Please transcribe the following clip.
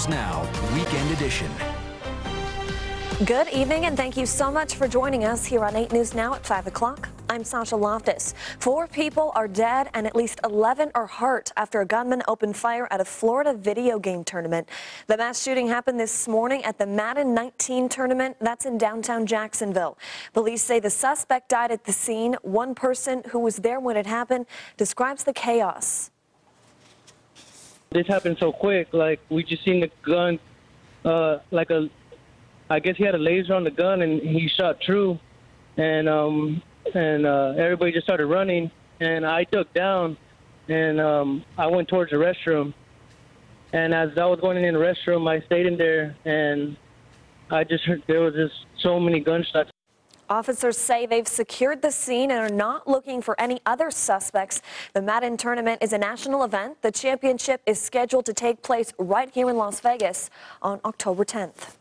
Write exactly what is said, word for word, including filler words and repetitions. News Now, Weekend Edition. Good evening, and thank you so much for joining us here on eight News Now at five o'clock. I'm Sasha Loftus. Four people are dead and at least eleven are hurt after a gunman opened fire at a Florida video game tournament. The mass shooting happened this morning at the Madden nineteen tournament. That's in downtown Jacksonville. Police say the suspect died at the scene. One person who was there when it happened describes the chaos. This happened so quick. Like, we just seen the gun, uh, like a... I guess he had a laser on the gun, and he shot true, and um, and uh, everybody just started running, and I ducked down, and um, I went towards the restroom, and as I was going in the restroom, I stayed in there, and I just heard there was just so many gunshots. Officers say they've secured the scene and are not looking for any other suspects. The Madden tournament is a national event. The championship is scheduled to take place right here in Las Vegas on October tenth.